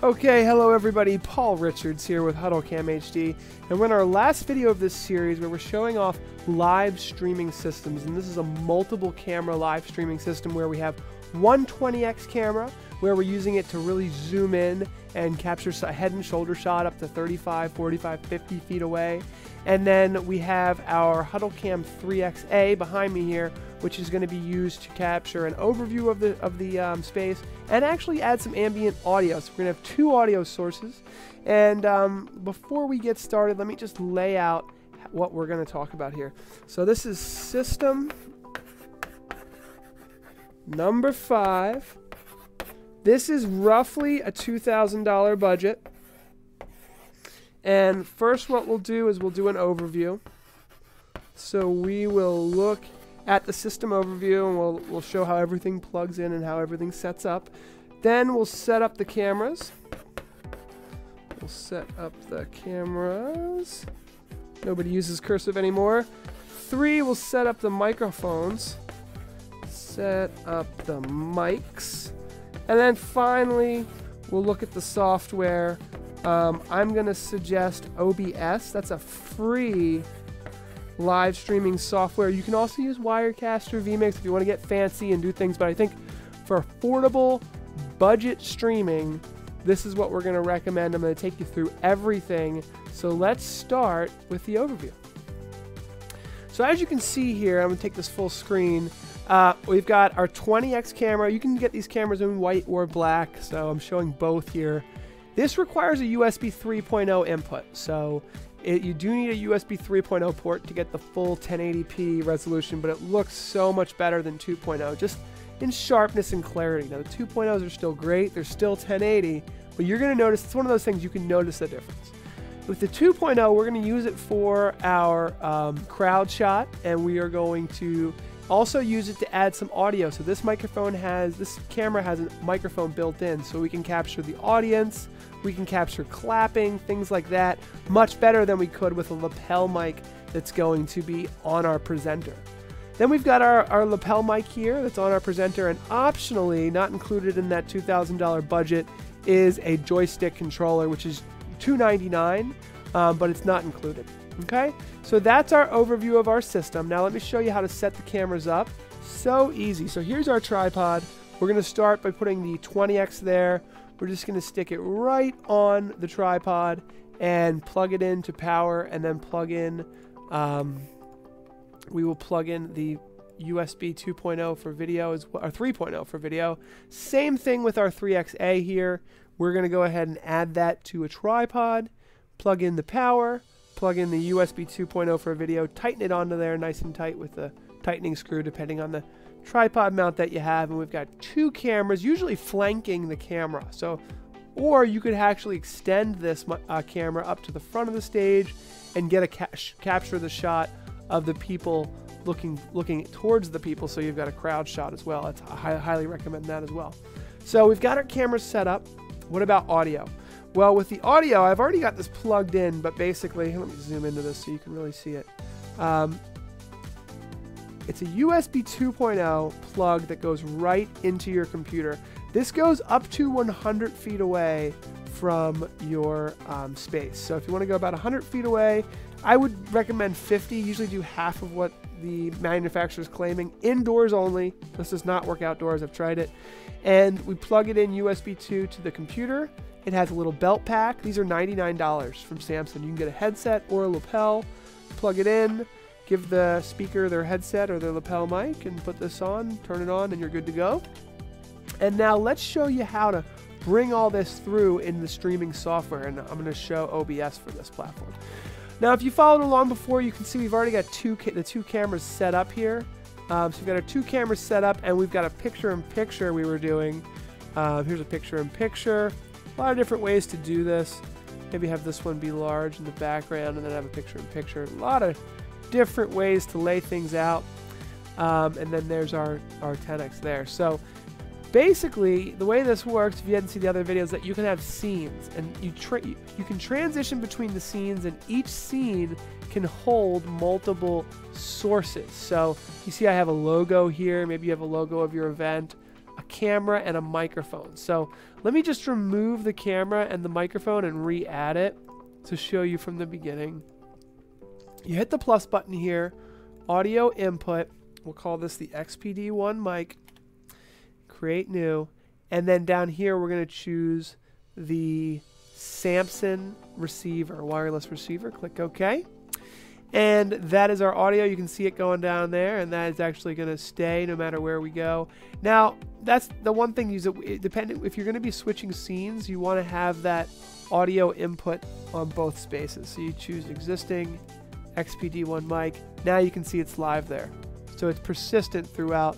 Okay, hello everybody, Paul Richards here with HuddleCam HD, and we're in our last video of this series where we're showing off live streaming systems, and this is a multiple camera live streaming system where we have one 20X camera, where we're using it to really zoom in and capture a head and shoulder shot up to 35, 45, 50 feet away. And then we have our HuddleCam 3XA behind me here, which is going to be used to capture an overview of the space and actually add some ambient audio. So we're going to have two audio sources. And before we get started, let me just lay out what we're going to talk about here. So this is system number 5. This is roughly a $2,000 budget. And first what we'll do is we'll do an overview. So we will look at the system overview, and we'll show how everything plugs in and how everything sets up. Then we'll set up the cameras. We'll set up the cameras. Nobody uses cursive anymore. 3, we'll set up the microphones. Set up the mics. And then finally, we'll look at the software. I'm gonna suggest OBS. That's a free live streaming software. You can also use Wirecast or vMix if you want to get fancy and do things, but I think for affordable budget streaming, this is what we're going to recommend. I'm going to take you through everything. So let's start with the overview. So as you can see here, I'm going to take this full screen. We've got our 20X camera. You can get these cameras in white or black, so I'm showing both here. This requires a USB 3.0 input, so you do need a USB 3.0 port to get the full 1080p resolution, but it looks so much better than 2.0, just in sharpness and clarity. Now, the 2.0s are still great. They're still 1080, but you're going to notice, it's one of those things you can notice the difference. With the 2.0, we're going to use it for our crowd shot, and we are going to also use it to add some audio. So this camera has a microphone built in, so we can capture the audience, we can capture clapping, things like that, much better than we could with a lapel mic that's going to be on our presenter. Then we've got our lapel mic here that's on our presenter, and optionally, not included in that $2,000 budget, is a joystick controller, which is $299, but it's not included. Okay, so that's our overview of our system. Now let me show you how to set the cameras up. So easy. So here's our tripod. We're going to start by putting the 20X there. We're just going to stick it right on the tripod and plug it in to power, and then plug in, we will plug in the USB 2.0 for video, as well, or 3.0 for video. Same thing with our 3XA here. We're going to go ahead and add that to a tripod, plug in the power, plug in the USB 2.0 for video, tighten it onto there nice and tight with the tightening screw depending on the tripod mount that you have, and we've got two cameras usually flanking the camera. So, or you could actually extend this camera up to the front of the stage and get a capture the shot of the people looking towards the people, so you've got a crowd shot as well. That's, I highly recommend that as well. So we've got our cameras set up. What about audio? Well, with the audio, I've already got this plugged in, but basically, let me zoom into this so you can really see it. It's a USB 2.0 plug that goes right into your computer. This goes up to 100 feet away from your space. So if you want to go about 100 feet away, I would recommend 50. Usually do half of what the manufacturer is claiming. Indoors only. This does not work outdoors. I've tried it. And we plug it in USB 2 to the computer. It has a little belt pack. These are $99 from Samsung. You can get a headset or a lapel, plug it in, give the speaker their headset or their lapel mic, and put this on, turn it on, and you're good to go. And now let's show you how to bring all this through in the streaming software, and I'm going to show OBS for this platform. Now, if you followed along before, you can see we've already got the two cameras set up here. So we've got our two cameras set up, and we've got a picture-in-picture we were doing. Here's a picture-in-picture. A lot of different ways to do this. Maybe have this one be large in the background and then have a picture-in-picture. A lot of different ways to lay things out. And then there's our 10X there. So basically, the way this works, if you hadn't seen the other videos, that you can have scenes, and you can transition between the scenes, and each scene can hold multiple sources. So you see I have a logo here. Maybe you have a logo of your event, a camera and a microphone. So let me just remove the camera and the microphone and re-add it to show you from the beginning. You hit the plus button here, audio input, we'll call this the XPD-1 mic, create new, and then down here we're going to choose the Samsung receiver, wireless receiver, click OK. And that is our audio. You can see it going down there, and that is actually going to stay no matter where we go. Now, that's the one thing, if you're going to be switching scenes, you want to have that audio input on both spaces. So you choose existing, XPD-1 mic. Now you can see it's live there. So it's persistent throughout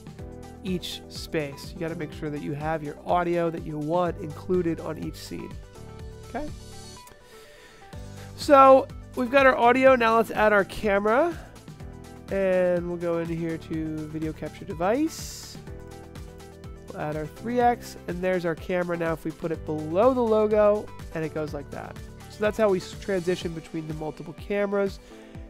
each space. You got to make sure that you have your audio that you want included on each scene. Okay? So we've got our audio. Now let's add our camera, and we'll go into here to video capture device. We'll add our 3X, and there's our camera. Now if we put it below the logo, and it goes like that. So that's how we transition between the multiple cameras.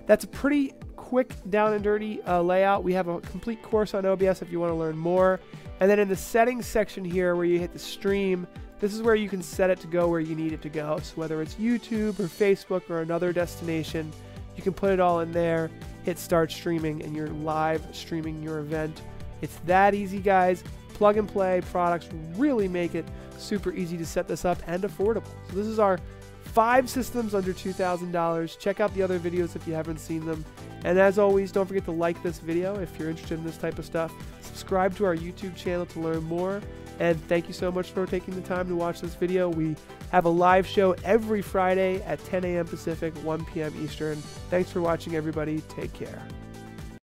That's a pretty quick down and dirty layout. We have a complete course on OBS if you want to learn more. And then in the settings section here where you hit the stream, this is where you can set it to go where you need it to go. So whether it's YouTube or Facebook or another destination, you can put it all in there, hit start streaming, and you're live streaming your event. It's that easy, guys. Plug and play products really make it super easy to set this up and affordable. So this is our 5 systems under $2,000. Check out the other videos if you haven't seen them. And as always, don't forget to like this video if you're interested in this type of stuff. Subscribe to our YouTube channel to learn more. And thank you so much for taking the time to watch this video. We have a live show every Friday at 10 a.m. Pacific, 1 p.m. Eastern. Thanks for watching, everybody. Take care.